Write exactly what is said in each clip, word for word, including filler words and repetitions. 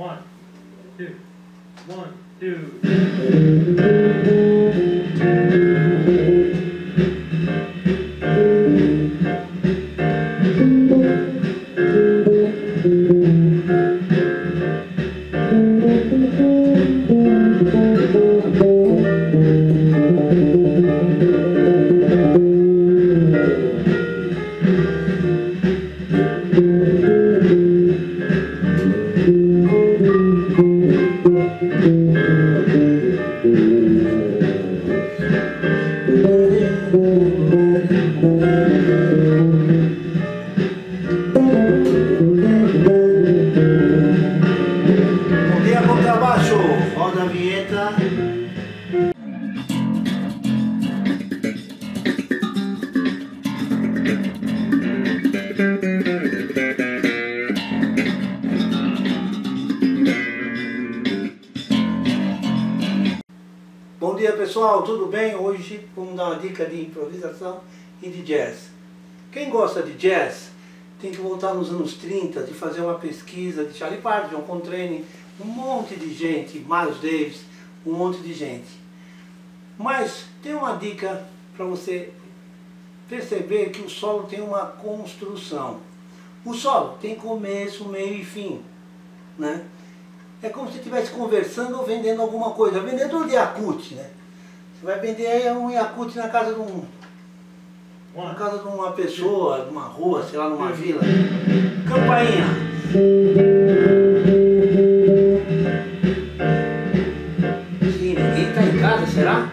One, two, one, two. Pessoal, tudo bem? Hoje vamos dar uma dica de improvisação e de jazz. Quem gosta de jazz tem que voltar nos anos trinta, de fazer uma pesquisa de Charlie Parker, John Coltrane, um monte de gente, Miles Davis, um monte de gente. Mas tem uma dica para você perceber que o solo tem uma construção. O solo tem começo, meio e fim, né? É como se estivesse conversando ou vendendo alguma coisa, vendedor de Yakult, né? Você vai vender aí um Yakult na casa de um, na casa de uma pessoa, numa rua, sei lá, numa vila. Campainha. Sim, ninguém tá em casa, será?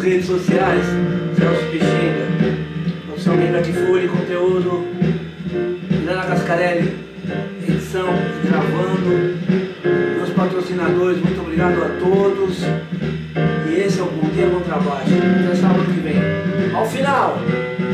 Redes sociais, Celso Pixinga, produção Liga de Furi, conteúdo, Milana Cascarelli, edição, gravando, meus patrocinadores, muito obrigado a todos, e esse é o Bom Dia, Bom Trabalho, até sábado que vem. Ao final!